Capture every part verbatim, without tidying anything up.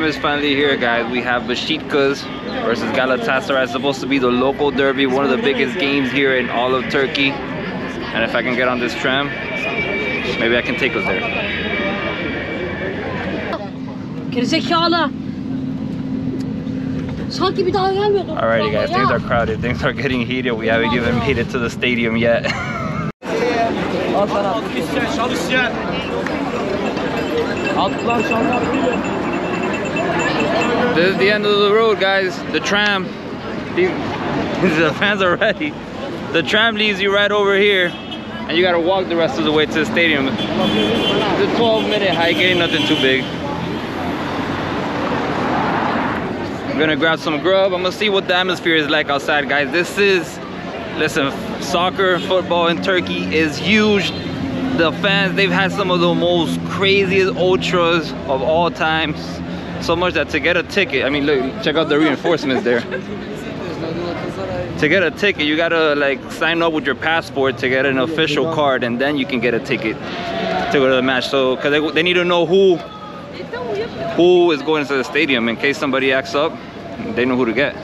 time is finally here, guys. We have Besiktas versus Galatasaray. It's supposed to be the local derby, one of the biggest games here in all of Turkey. And if I can get on this tram, maybe I can take us there. Alrighty, guys, things are crowded. Things are getting heated. We haven't even made it to the stadium yet. This is the end of the road, guys. The tram. The fans are ready. The tram leaves you right over here, and you gotta walk the rest of the way to the stadium. It's a twelve minute hike, ain't nothing too big. I'm gonna grab some grub. I'm gonna see what the atmosphere is like outside, guys. This is, listen, soccer, football in Turkey is huge. The fans, they've had some of the most craziest ultras of all times. So much that to get a ticket, I mean, look, check out the reinforcements there. To get a ticket, you gotta like sign up with your passport to get an official card, and then you can get a ticket to go to the match. So, cause they, they need to know who who is going to the stadium in case somebody acts up, they know who to get.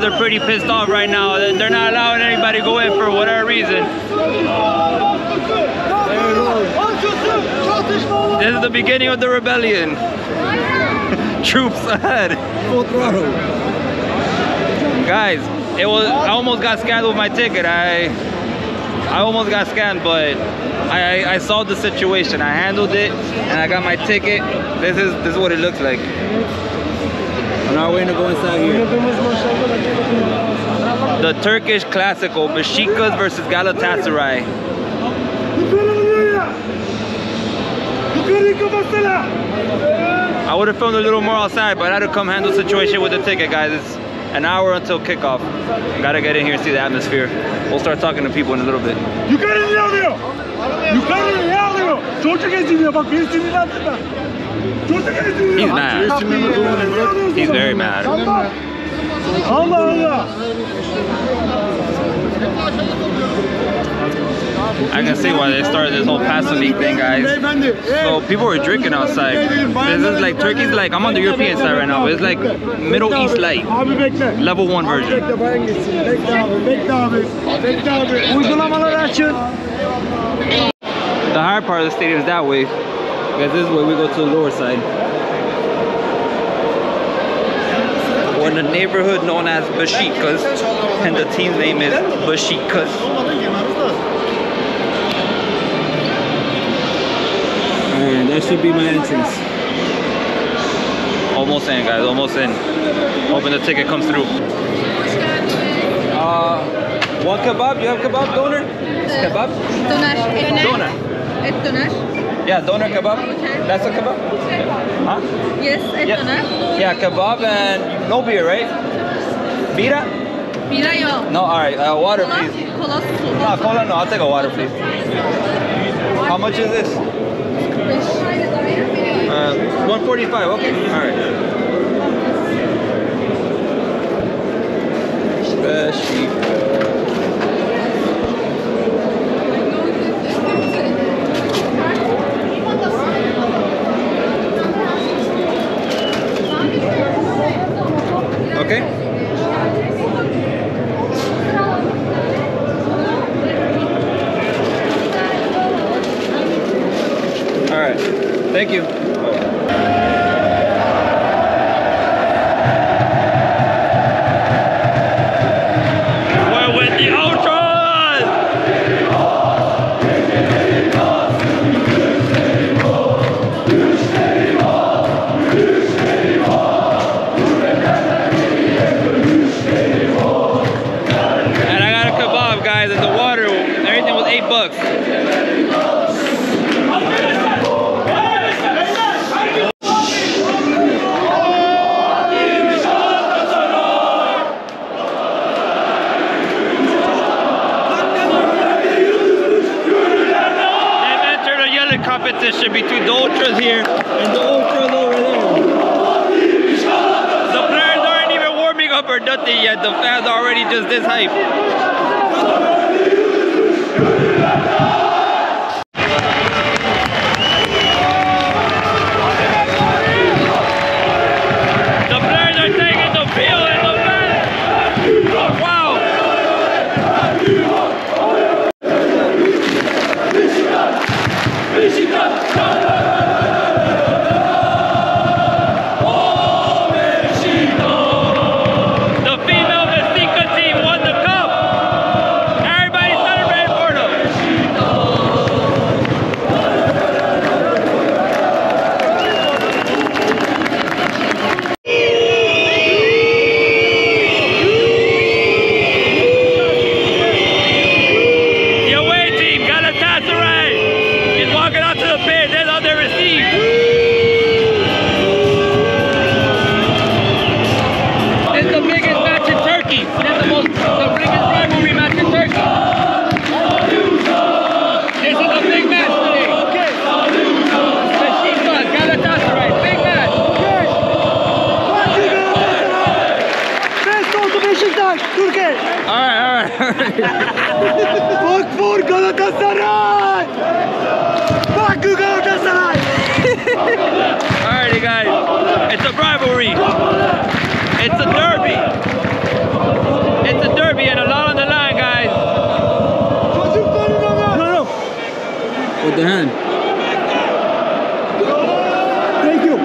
They're pretty pissed off right now. They're not allowing anybody to go in for whatever reason. This is the beginning of the rebellion. Troops ahead. Guys, it was. I almost got scammed with my ticket. I, I almost got scammed, but I, I, I saw the situation. I handled it, and I got my ticket. This is this is what it looks like. On our way to go inside here. The Turkish classical, Besiktas versus Galatasaray. I would have filmed a little more outside, but I had to come handle the situation with the ticket, guys. It's an hour until kickoff. Gotta get in here and see the atmosphere. We'll start talking to people in a little bit. You got it now, there! You got it now, there! Don't you get to me, but you see that. He's mad. He's very mad. I can see why they started this whole Paso League thing, guys. So people were drinking outside. This is like Turkey's like, I'm on the European side right now, but it's like Middle East light. Level one version. The higher part of the stadium is that way. Guys, this is where we go to the lower side. We're in a neighborhood known as Besiktas, and the team's name is Besiktas. Alright, that should be my entrance. Almost in, guys, almost in. Hoping the ticket comes through. Uh, one kebab? You have kebab, doner? Kebab? Doner. Doner. Doner. Yeah, doner kebab. That's a kebab? Huh? Yes, it's yeah. doner. Yeah, kebab and no beer, right? Bira? Bira, yo. No, alright. Uh, water, cola, please. Cola, cola. No, cola, no. I'll take a water, please. How much is this? Uh, one forty-five. Okay. Alright. Thank you. We're with the ultras! And I got a kebab, guys, and the water, everything was eight bucks. competition between the ultras here and the ultras over there. The players aren't even warming up or nothing yet. The fans are already just this hype. Alrighty guys, it's a rivalry, it's a derby, it's a derby and a lot on the line guys. No, no. With the hand. Thank you.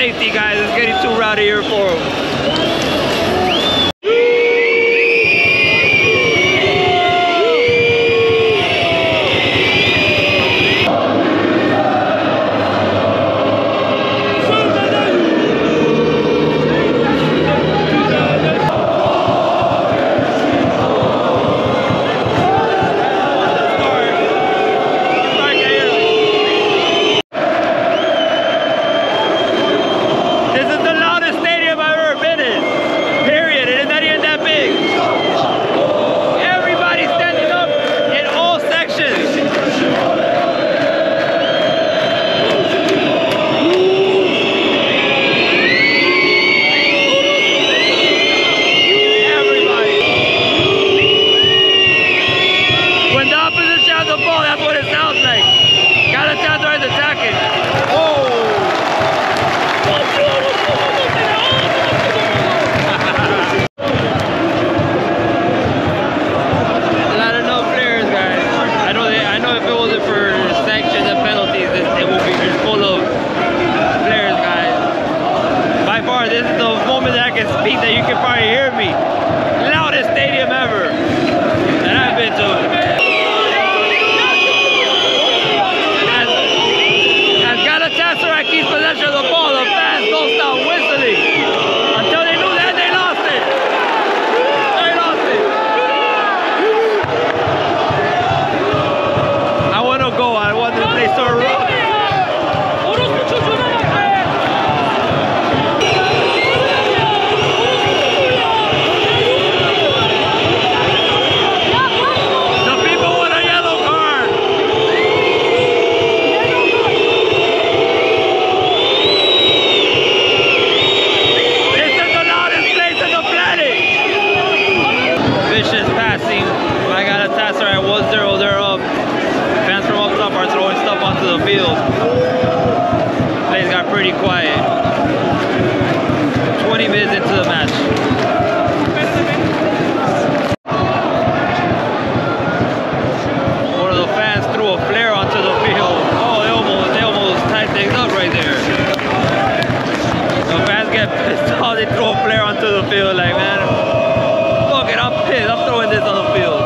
Safety, guys, it's getting too rowdy here for them. I'm throwing this on the field.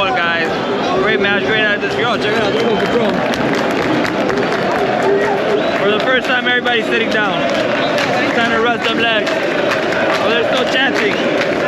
one, guys. Great match, great night. This girl, check it out. For the first time, everybody's sitting down. It's time to rest some legs. Oh, there's no chanting.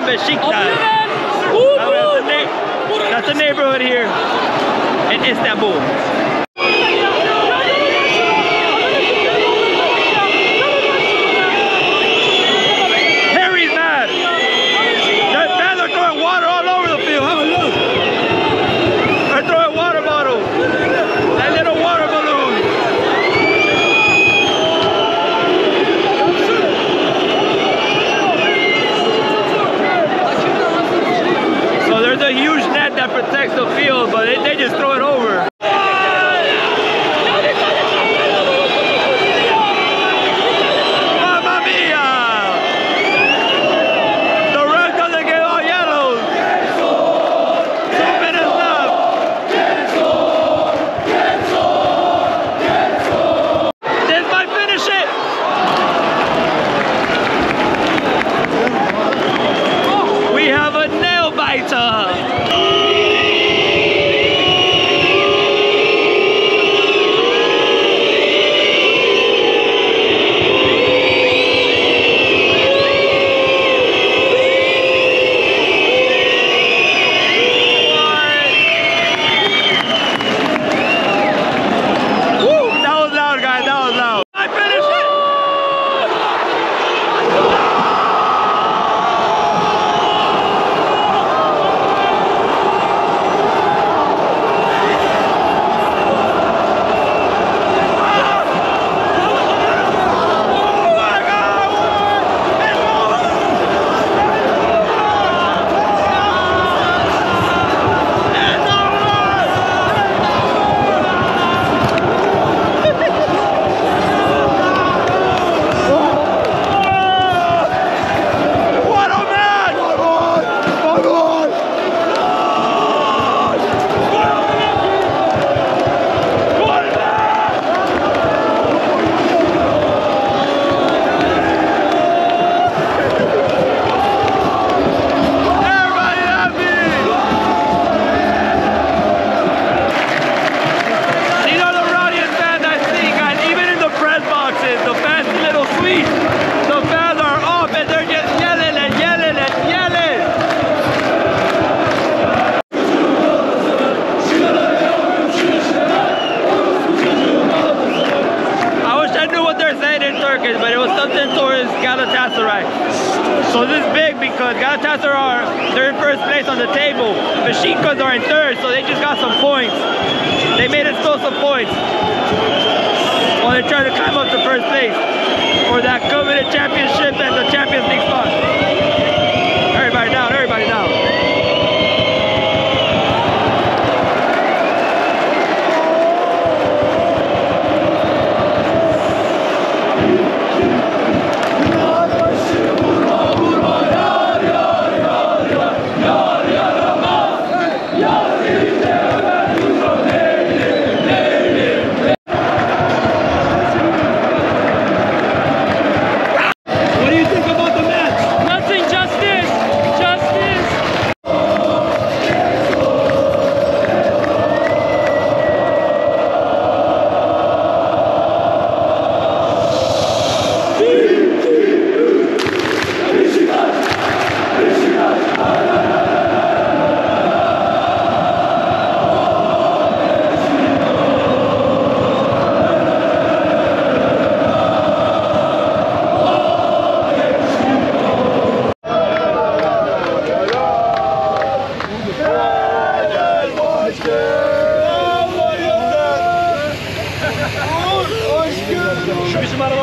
Besiktas. That's the neighborhood here in Istanbul. Galatasaray. So this is big because Galatasaray are they're in first place on the table. Besiktas are in third, so they just got some points. They made us still some points while they're trying to climb up to first place for that coveted championship and the Champions League spot. Everybody down, everybody down.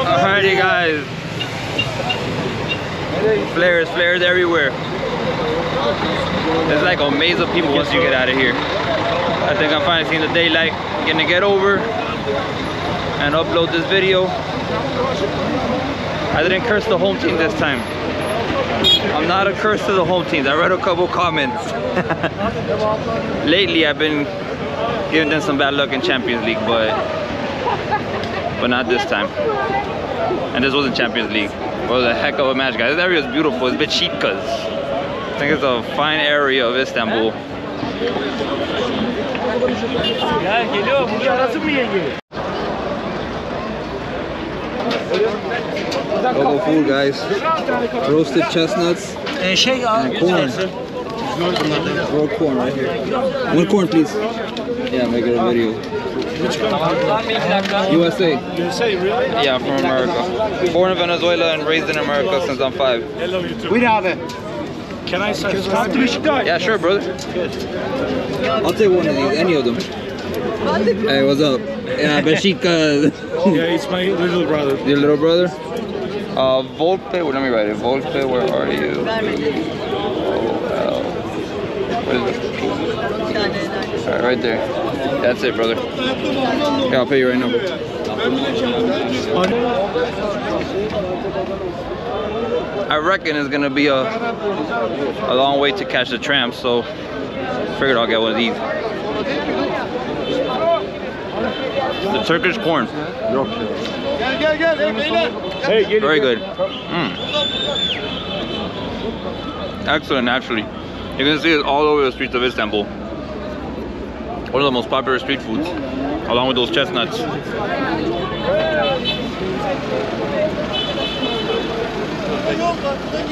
Alrighty guys, flares, flares everywhere. It's like a maze of people once you get out of here. I think I'm finally seeing the daylight. I'm gonna get over and upload this video. I didn't curse the home team this time. I'm not a curse to the home teams. I read a couple comments. Lately I've been giving them some bad luck in Champions League, but but not this time. And this wasn't Champions League. It was a heck of a match, guys. This area is beautiful. It's Besiktas. I think it's a fine area of Istanbul. Local food, guys. Roasted chestnuts and corn. Raw corn right here. One corn, please. Yeah, make it a video. U S A. U S A, really? Yeah, from America. Born in Venezuela and raised in America since I'm five. I love you too. We have it. Can I subscribe to Besiktas? Yeah, sure, brother. I'll take one of these, any of them. Hey, what's up? Yeah, Besiktas. Yeah, it's my little brother. Your little brother? Uh, Volpe, well, let me write it. Volpe, where are you? Oh, wow. What is this? Alright, right there. That's it, brother. Yeah, I'll pay you right now. I reckon it's gonna be a a long way to catch the tram, so figured I'll get one of these. The Turkish corn. Very good. Mm. Excellent, actually. You can see it all over the streets of Istanbul. One of the most popular street foods, along with those chestnuts.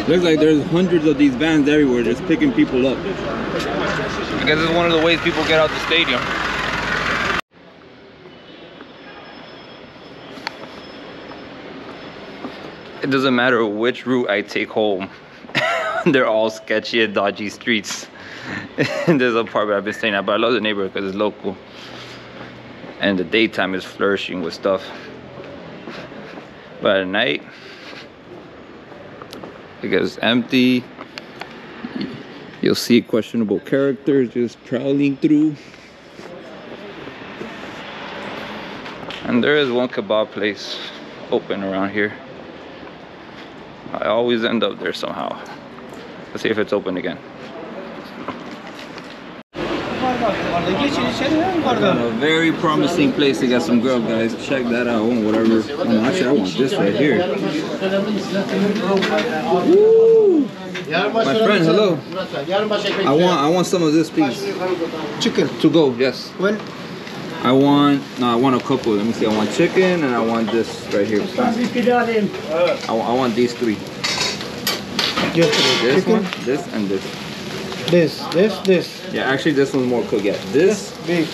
Looks like there's hundreds of these vans everywhere just picking people up. I guess it's one of the ways people get out the stadium. It doesn't matter which route I take home. They're all sketchy and dodgy streets. There's a part where I've been staying at, but I love the neighborhood because it's local. And the daytime is flourishing with stuff. But at night, it gets empty. You'll see questionable characters just prowling through. And there is one kebab place open around here. I always end up there somehow. Let's see if it's open again. A very promising place to get some grub, guys. Check that out. Oh, whatever. Oh, actually, I want this right here. Woo! My friend, hello. I want, I want some of this piece. Chicken to go, yes. When? I want, no, I want a couple. Let me see. I want chicken and I want this right here. I, I want these three. This one, this, and this. This, this, this. Yeah, actually, this one's more cooked. Yeah, this, big.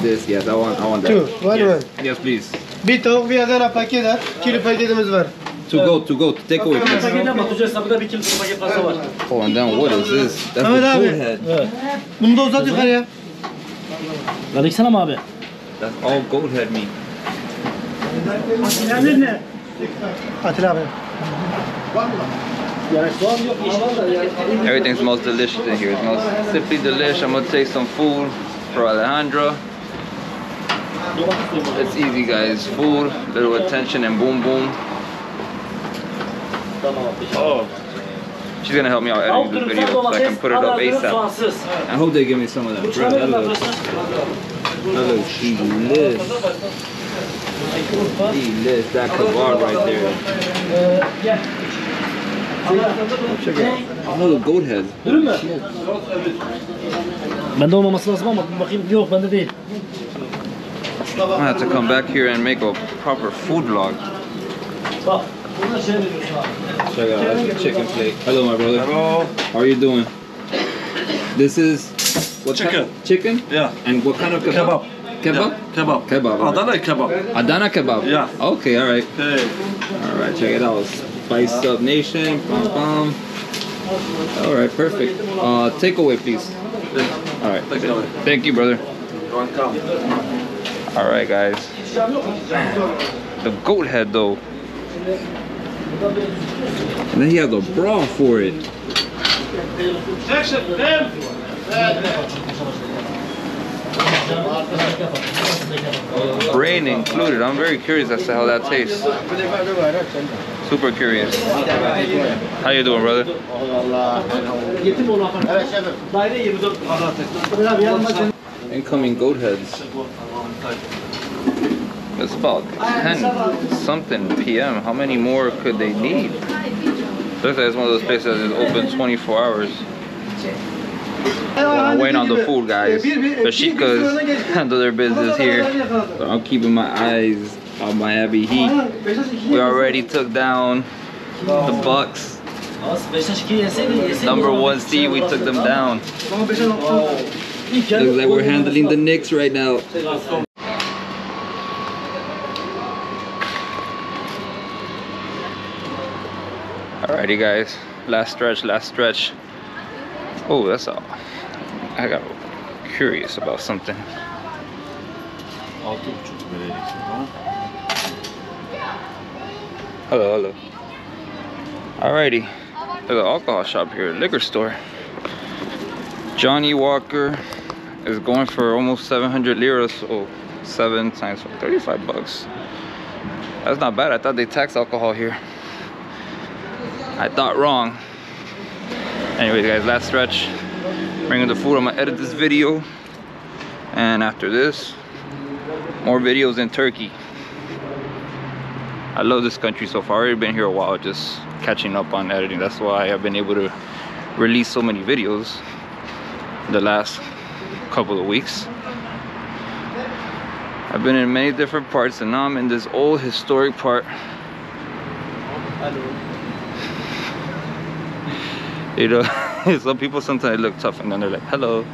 This, yes, I want, I want that. Two, one, yes. One. Yes, please. Bito, bir Adana paketi, kilo paketimiz var. to go, to go, to take away. Oh, and then what is this? That's the cool head. Bunu da uzat yukarıya. Alıksana mı abi? That's all gold head meat. Atilla ne? Atilla abi. Everything smells delicious in here. It smells simply delicious. I'm gonna take some food for Alejandra. It's easy, guys. Food, little attention, and boom, boom. Oh, she's gonna help me out editing this video so I can put it up ASAP. I hope they give me some of that. Bro, that looks, that looks delicious. That kebab right there. Check it out. Another goat head. I have to come back here and make a proper food vlog. Check out, that's a chicken plate. Hello, my brother. Hello. How are you doing? This is what chicken. Chicken? Yeah. And what kind of kebab? Kebab? Yeah. Kebab. Kebab. Right. Adana kebab. Adana kebab? Yeah. Okay, alright. Hey. Alright, check it out. Spice up nation, pom pom. All right, perfect. Uh, takeaway, please. All right. Thank you, brother. All right, guys. The goat head, though. And then he has a bra for it. Brain included. I'm very curious as to how that tastes. Super curious. How you doing, brother? Incoming goat heads. It's about ten something p m How many more could they need? Looks like it's one of those places that is open twenty-four hours. I'm waiting on the food, guys. The chicas handle their business here. So I'm keeping my eyes on Miami Heat. We already took down the Bucks. Number one seed, we took them down. Looks like we're handling the Knicks right now. Alrighty, guys. Last stretch, last stretch. Oh, that's all. I got curious about something. Hello, hello. Alrighty. There's an alcohol shop here, a liquor store. Johnny Walker is going for almost seven hundred liras, so seven times thirty-five bucks. That's not bad. I thought they taxed alcohol here. I thought wrong. Anyways, guys, last stretch. Bringing the food. I'm gonna edit this video, and after this, more videos in Turkey. I love this country so far. I've already been here a while, just catching up on editing. That's why I've been able to release so many videos the last couple of weeks. I've been in many different parts, and now I'm in this old historic part. You know, some people sometimes look tough and then they're like, hello.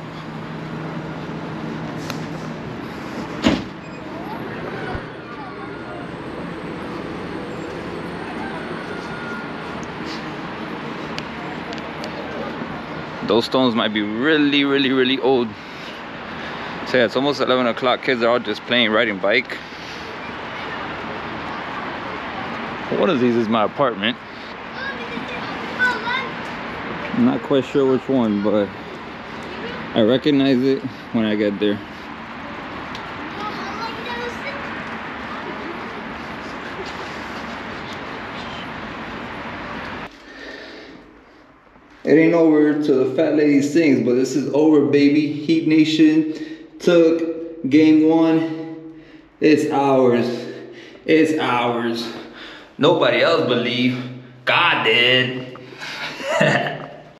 Those stones might be really, really, really old. So yeah, it's almost eleven o'clock. Kids are all just playing, riding bike. One of these is my apartment. I'm not quite sure which one, but I recognize it when I get there. It ain't over to the fat lady sings, but this is over, baby. Heat Nation took game one. It's ours. It's ours. Nobody else believed. God did.